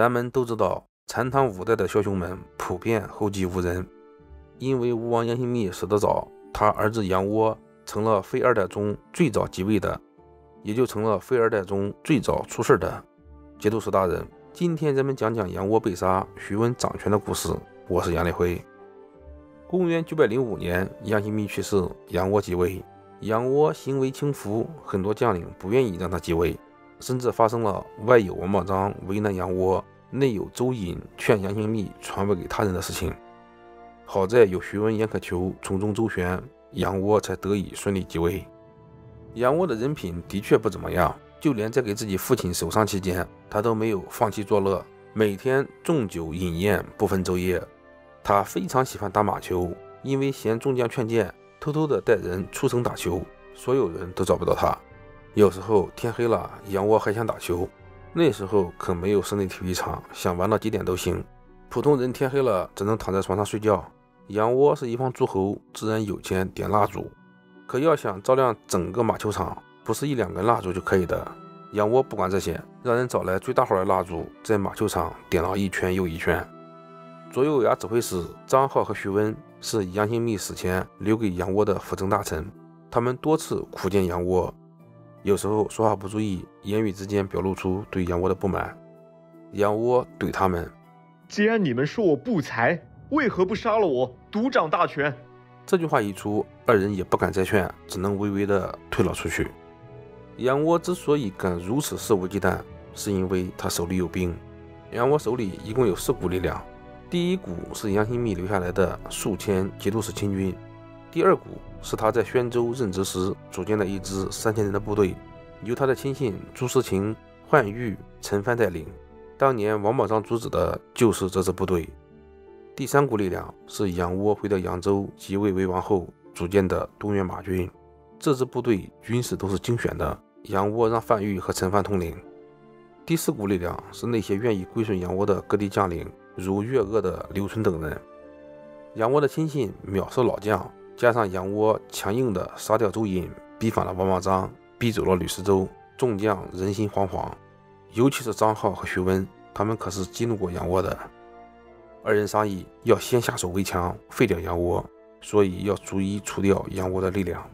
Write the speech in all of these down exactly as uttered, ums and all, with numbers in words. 咱们都知道，残唐五代的枭雄们普遍后继无人，因为吴王闫心密死得早，他儿子杨窝成了非二代中最早即位的，也就成了非二代中最早出事的。节度使大人，今天咱们讲讲杨窝被杀、徐温掌权的故事。我是杨立辉。公元九百零五年，闫心密去世，杨窝即位。杨窝行为轻浮，很多将领不愿意让他继位，甚至发生了外有王茂章为难杨窝，内有周隐劝闫心密传位给他人的事情。好在有徐温、严可求从中周旋，杨窝才得以顺利继位。杨窝的人品的确不怎么样，就连在给自己父亲守丧期间，他都没有放弃作乐，每天纵酒饮宴，不分昼夜。他非常喜欢打马球，因为嫌众将劝谏，偷偷的带人出城打球，所有人都找不到他。有时候天黑了，杨窝还想打球，那时候可没有室内体育场，想玩到几点都行。普通人天黑了只能躺在床上睡觉，杨窝是一方诸侯，自然有钱点蜡烛，可要想照亮整个马球场，不是一两根蜡烛就可以的。杨窝不管这些，让人找来最大号的蜡烛，在马球场点了一圈又一圈。左右牙指挥使张浩和徐温是闫心密死前留给杨窝的辅政大臣，他们多次苦谏杨窝，有时候说话不注意，言语之间表露出对杨窝的不满。杨窝对他们：既然你们说我不才，为何不杀了我，独掌大权？这句话一出，二人也不敢再劝，只能微微地退了出去。杨窝之所以敢如此肆无忌惮，是因为他手里有兵。杨窝手里一共有四股力量，第一股是杨心密留下来的数千节度使亲军，第二股是他在宣州任职时组建的一支三千人的部队，由他的亲信朱思勤、樊玉、陈蕃带领，当年王茂章主旨的就是这支部队。第三股力量是杨窝回到扬州即位为王后组建的东原马军，这支部队军事都是精选的，杨窝让樊玉和陈蕃统领。第四股力量是那些愿意归顺杨窝的各地将领，如越鄂的刘纯等人。杨窝的亲信秒杀老将，加上杨窝强硬的杀掉周隐，逼反了王茂章，逼走了吕石周，众将人心惶惶。尤其是张浩和徐温，他们可是激怒过杨窝的。二人商议要先下手为强，废掉杨窝，所以要逐一除掉杨窝的力量。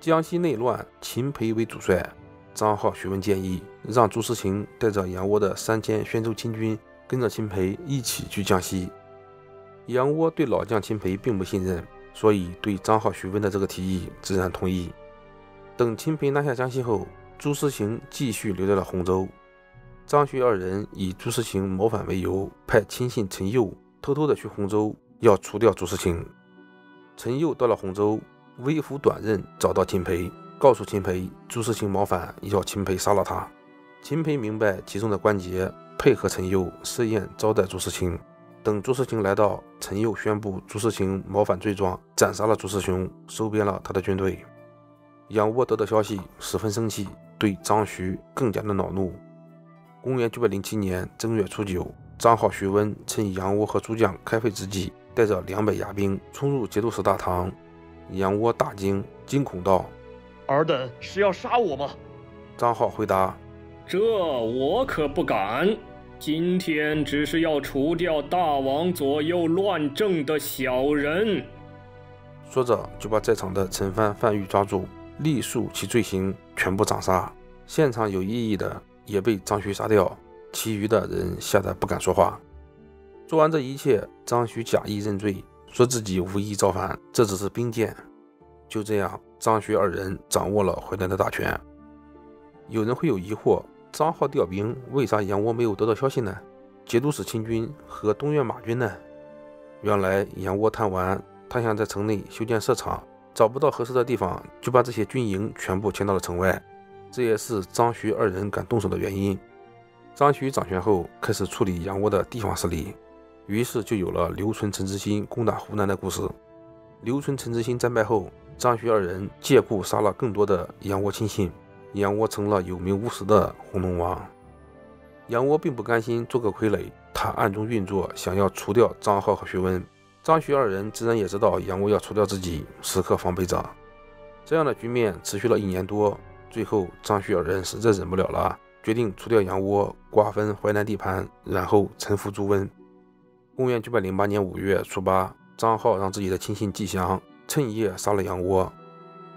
江西内乱，秦培为主帅，张浩、徐温建议让朱思勤带着杨窝的三千宣州亲军跟着秦培一起去江西。杨窝对老将秦培并不信任，所以对张浩、徐温的这个提议自然同意。等秦培拿下江西后，朱思勤继续留在了洪州。张、徐二人以朱思勤谋反为由，派亲信陈佑偷偷的去洪州，要除掉朱思勤。陈佑到了洪州，微服短任找到秦培，告诉秦培朱思勤谋反，要秦培杀了他。秦培明白其中的关节，配合陈佑设宴招待朱思勤，等朱思勤来到，陈佑宣布朱思勤谋反罪状，斩杀了朱思勤，收编了他的军队。杨窝得到消息十分生气，对张徐更加的恼怒。公元九百零七年正月初九，张浩、徐温趁杨窝和诸将开会之际，带着两百牙兵冲入节度使大堂。杨窝大惊，惊恐道：“尔等是要杀我吗？”张浩回答：“这我可不敢，今天只是要除掉大王左右乱政的小人。”说着就把在场的陈蕃、范玉抓住，立诉其罪行，全部斩杀。现场有异议的也被张徐杀掉，其余的人吓得不敢说话。做完这一切，张徐假意认罪，说自己无意造反，这只是兵谏。就这样，张徐二人掌握了回来的大权。有人会有疑惑，张浩调兵，为啥杨窝没有得到消息呢？节度使亲军和东越马军呢？原来杨窝贪玩，他想在城内修建设厂，找不到合适的地方，就把这些军营全部迁到了城外。这也是张徐二人敢动手的原因。张徐掌权后，开始处理杨窝的地方势力，于是就有了刘纯、陈知新攻打湖南的故事。刘纯、陈知新战败后，张徐二人借故杀了更多的杨窝亲信，杨窝成了有名无实的红龙王。杨窝并不甘心做个傀儡，他暗中运作，想要除掉张浩和徐温。张徐二人自然也知道杨窝要除掉自己，时刻防备着。这样的局面持续了一年多，最后张徐二人实在忍不了了，决定除掉洋窝，瓜分淮南地盘，然后臣服朱温。公元九百零八年五月初八，张浩让自己的亲信季祥趁夜杀了洋窝。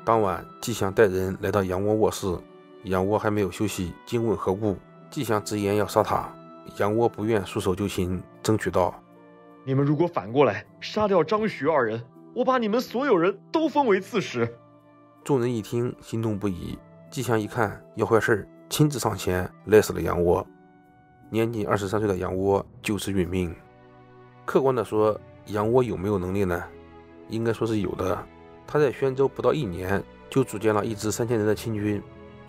当晚，季祥带人来到洋窝卧室，洋窝还没有休息，惊问何故。季祥直言要杀他，洋窝不愿束手就擒，争取道：“你们如果反过来杀掉张徐二人，我把你们所有人都封为刺史。”众人一听，心动不已。季祥一看要坏事，亲自上前勒死了杨窝。年仅二十三岁的杨窝就此殒命。客观的说，杨窝有没有能力呢？应该说是有的。他在宣州不到一年，就组建了一支三千人的亲军，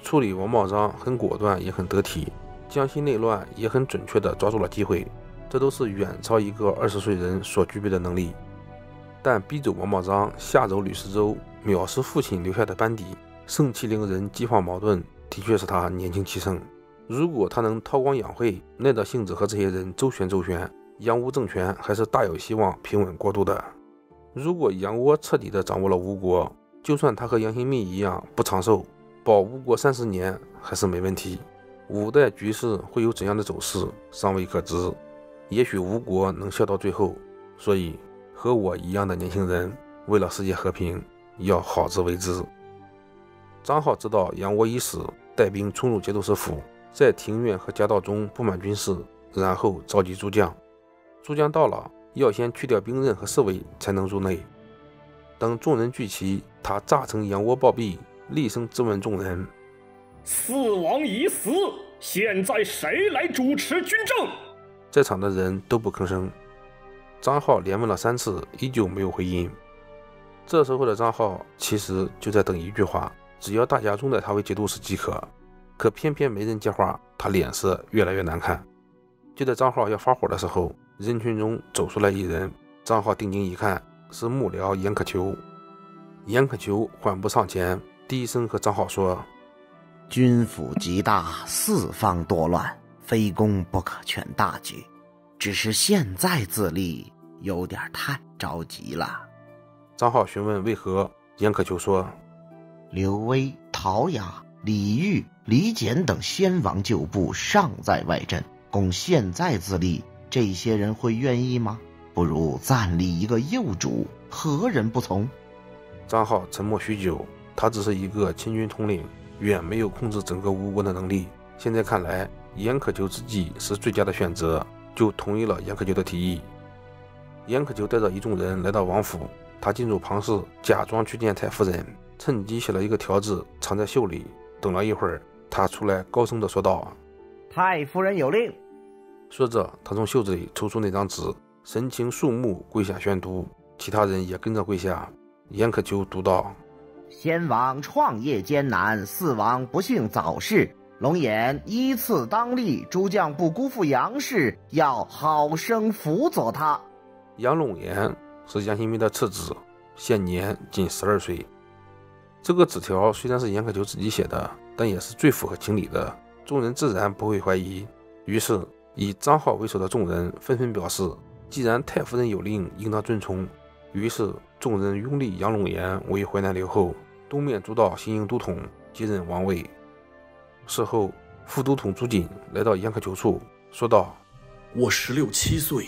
处理王茂章很果断，也很得体。江西内乱也很准确地抓住了机会，这都是远超一个二十岁人所具备的能力。但逼走王茂章，吓走吕世周，藐视父亲留下的班底，盛气凌人，激化矛盾，的确是他年轻气盛。如果他能韬光养晦，耐着性子和这些人周旋周旋，洋乌政权还是大有希望平稳过渡的。如果杨窝彻底地掌握了吴国，就算他和杨新密一样不长寿，保吴国三十年还是没问题。五代局势会有怎样的走势，尚未可知。也许吴国能笑到最后。所以，和我一样的年轻人，为了世界和平，要好自为之。张浩知道杨窝已死，带兵冲入节度使府，在庭院和夹道中布满军士，然后召集诸将。诸将到了，要先去掉兵刃和侍卫，才能入内。等众人聚齐，他炸成杨窝暴毙，厉声质问众人：“四王已死，现在谁来主持军政？”在场的人都不吭声。张浩连问了三次，依旧没有回音。这时候的张浩其实就在等一句话，只要大家拥戴他为节度使即可。可偏偏没人接话，他脸色越来越难看。就在张浩要发火的时候，人群中走出来一人。张浩定睛一看，是幕僚严可求。严可求缓步上前，低声和张浩说：“军府极大，四方多乱，非公不可全大局。只是现在自立，有点太着急了。”张浩询问为何，严可求说：“刘威、陶雅、李煜、李简等先王旧部尚在外镇，供现在自立，这些人会愿意吗？不如暂立一个幼主，何人不从？”张浩沉默许久，他只是一个亲军统领，远没有控制整个吴国的能力。现在看来，严可求之计是最佳的选择，就同意了严可求的提议。严可求带着一众人来到王府，他进入庞室，假装去见太夫人，趁机写了一个条子藏在袖里。等了一会儿，他出来高声地说道：“太夫人有令。”说着，他从袖子里抽出那张纸，神情肃穆，跪下宣读。其他人也跟着跪下。严可求读道：“先王创业艰难，四王不幸早逝，龙颜依次当立，诸将不辜负杨氏，要好生辅佐他。”杨龙颜是杨新密的次子，现年仅十二岁。这个纸条虽然是严可求自己写的，但也是最符合情理的，众人自然不会怀疑。于是，以张浩为首的众人纷纷表示，既然太夫人有令，应当遵从。于是众人拥立杨龙颜为淮南留后，东面主导新营都统，继任王位。事后，副都统朱瑾来到严可求处，说道：“我十六七岁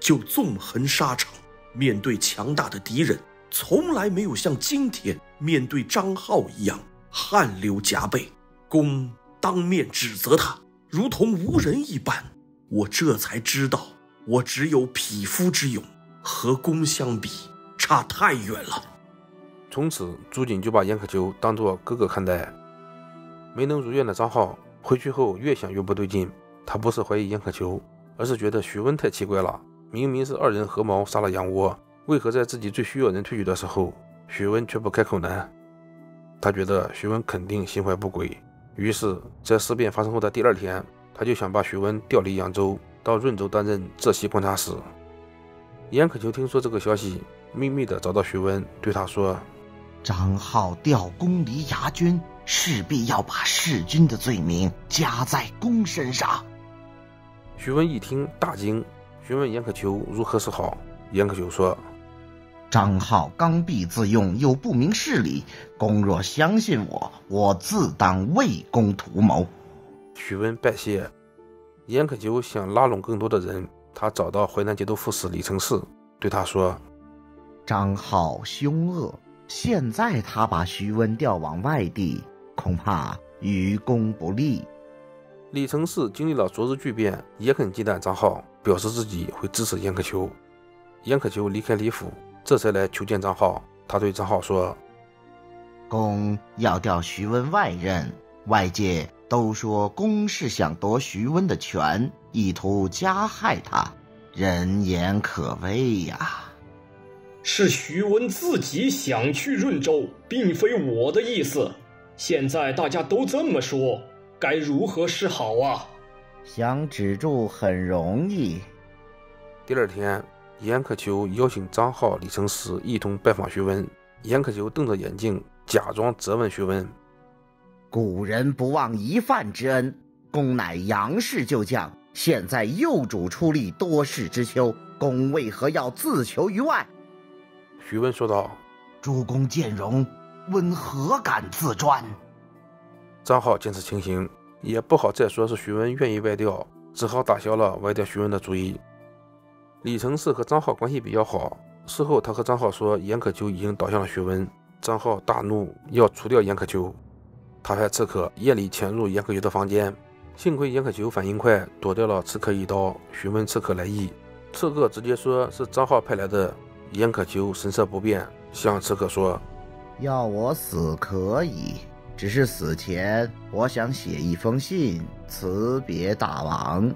就纵横沙场，面对强大的敌人，从来没有像今天面对张浩一样汗流浃背。公当面指责他，如同无人一般。我这才知道，我只有匹夫之勇，和公相比，差太远了。”从此，朱瑾就把严可求当作哥哥看待。没能如愿的张浩回去后，越想越不对劲。他不是怀疑严可求，而是觉得徐温太奇怪了。明明是二人合谋杀了杨窝，为何在自己最需要人推举的时候，徐温却不开口呢？他觉得徐温肯定心怀不轨。于是，在事变发生后的第二天，他就想把徐温调离扬州，到润州担任浙西观察使。严可求听说这个消息，秘密地找到徐温，对他说：“张浩调公离牙军，势必要把弑君的罪名加在公身上。”徐温一听大惊，询问严可求如何是好。严可求说：“张浩刚愎自用，又不明事理，公若相信我，我自当为公图谋。”许温拜谢。严可久想拉拢更多的人，他找到淮南节度副使李承嗣，对他说：“张浩凶恶，现在他把徐温调往外地，恐怕于公不利。”李承嗣经历了昨日巨变，也很忌惮张浩，表示自己会支持严可求。严可求离开李府，这才来求见张浩。他对张浩说：“公要调徐温外任，外界都说公是想夺徐温的权，意图加害他，人言可畏呀、啊。”“是徐温自己想去润州，并非我的意思。现在大家都这么说，该如何是好啊？”“想止住很容易。”第二天，严可求邀请张浩、李承嗣一同拜访徐温。严可求瞪着眼睛，假装责问徐温：“古人不忘一饭之恩，公乃杨氏旧将，现在幼主出力多事之秋，公为何要自求于外？”徐温说道：“诸公见容，温何敢自专？”张浩见此情形，也不好再说是徐温愿意外调，只好打消了外调徐温的主意。李承嗣和张浩关系比较好，事后他和张浩说严可久已经倒向了徐温，张浩大怒，要除掉严可久。他派刺客夜里潜入严可久的房间，幸亏严可久反应快，躲掉了刺客一刀，询问刺客来意。刺客直接说是张浩派来的。严可久神色不变，向刺客说：“要我死可以，只是死前我想写一封信辞别大王。”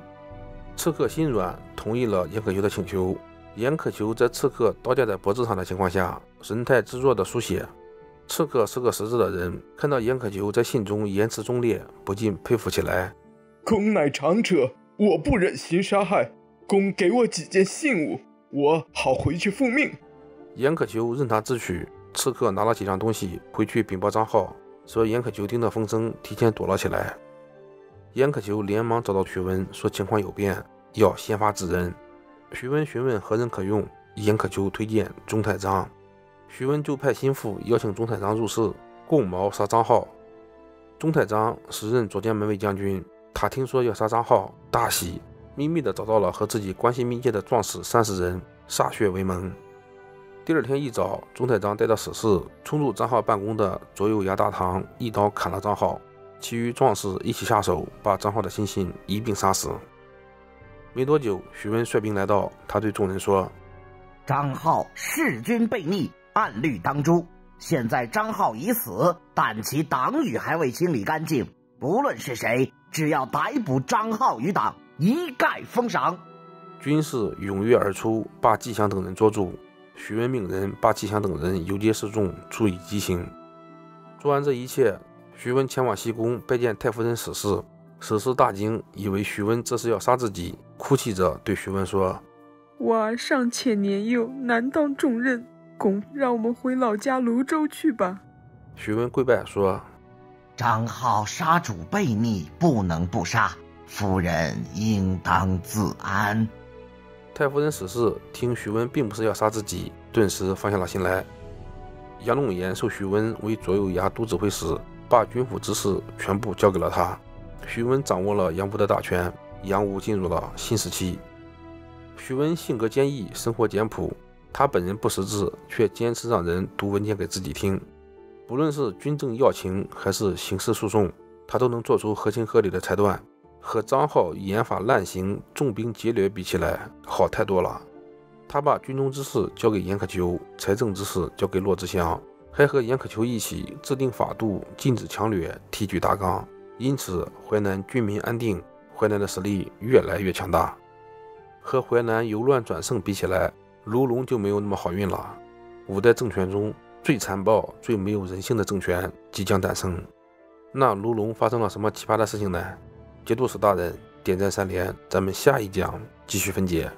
刺客心软，同意了严可久的请求。严可久在刺客刀架在脖子上的情况下，神态自若地书写。刺客是个识字的人，看到严可久在信中言辞忠烈，不禁佩服起来。“公乃长者，我不忍心杀害，公给我几件信物，我好回去复命。”严可久任他自取。刺客拿了几样东西回去禀报张浩，说严可久听到风声，提前躲了起来。严可久连忙找到徐温，说情况有变，要先发制人。徐温询问何人可用，严可久推荐钟太章。徐温就派心腹邀请钟太章入室，共谋杀张浩。钟太章时任左监门卫将军，他听说要杀张浩，大喜，秘密地找到了和自己关系密切的壮士三十人，歃血为盟。第二天一早，钟太章带到史室，冲入张浩办公的左右衙大堂，一刀砍了张浩，其余壮士一起下手，把张浩的亲信一并杀死。没多久，徐温率兵来到，他对众人说：“张浩弑君悖逆，按律当诛。现在张浩已死，但其党羽还未清理干净。不论是谁，只要逮捕张浩于党，一概封赏。”军士踊跃而出，把季祥等人捉住。徐温命人把季祥等人游街示众，处以极刑。做完这一切，徐温前往西宫拜见太夫人史氏。史氏大惊，以为徐温这是要杀自己，哭泣着对徐温说：“我儿尚且年幼，难当重任。公，让我们回老家泸州去吧。”徐温跪拜说：“张浩杀主悖逆，不能不杀，夫人应当自安。”太夫人史氏听徐温并不是要杀自己，顿时放下了心来。杨龙岩授徐温为左右衙都指挥使，把军府之事全部交给了他。徐温掌握了杨吴的大权，杨吴进入了新时期。徐温性格坚毅，生活简朴。他本人不识字，却坚持让人读文件给自己听。不论是军政要情还是刑事诉讼，他都能做出合情合理的裁断。和张浩严法滥刑、重兵劫掠比起来，好太多了。他把军中之事交给严可求，财政之事交给骆之祥，还和严可求一起制定法度，禁止强掠，提举大纲。因此，淮南军民安定，淮南的实力越来越强大。和淮南由乱转胜比起来，卢龙就没有那么好运了。五代政权中最残暴、最没有人性的政权即将诞生。那卢龙发生了什么奇葩的事情呢？节度使大人，点赞三连，咱们下一讲继续分解。